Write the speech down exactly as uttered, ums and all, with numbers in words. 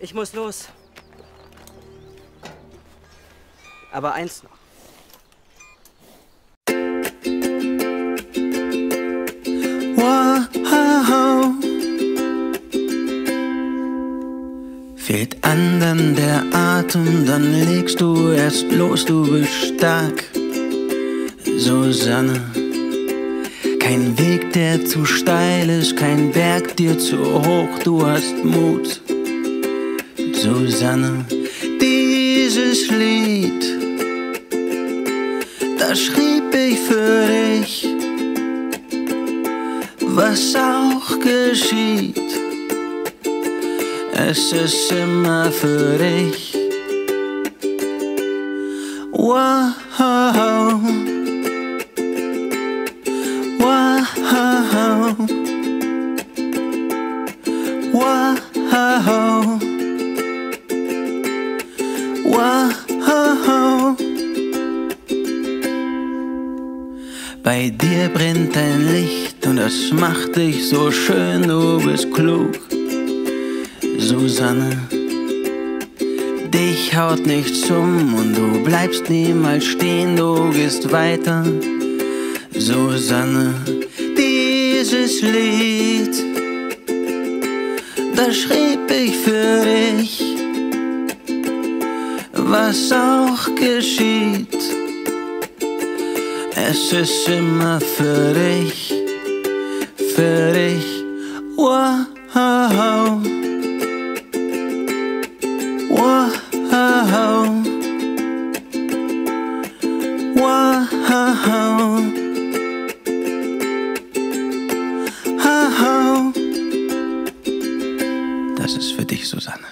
Ich muss los. Aber eins noch. Fehlt anderen der Atem, dann legst du erst los, du bist stark, Susanne. Kein Weg, der zu steil ist, kein Berg dir zu hoch, du hast Mut, Susanne. Dieses Lied, das schrieb ich für dich, was auch geschieht. Es ist immer für dich. Wow, wow, wow, wow. Bei dir brennt ein Licht und das macht dich so schön, du bist klug, Susanne. Dich haut nichts um und du bleibst niemals stehen, du gehst weiter, Susanne. Dieses Lied, das schrieb ich für dich, was auch geschieht. Es ist immer für dich, für dich. Wow. Wow, wow, wow, das ist für dich, Susanne.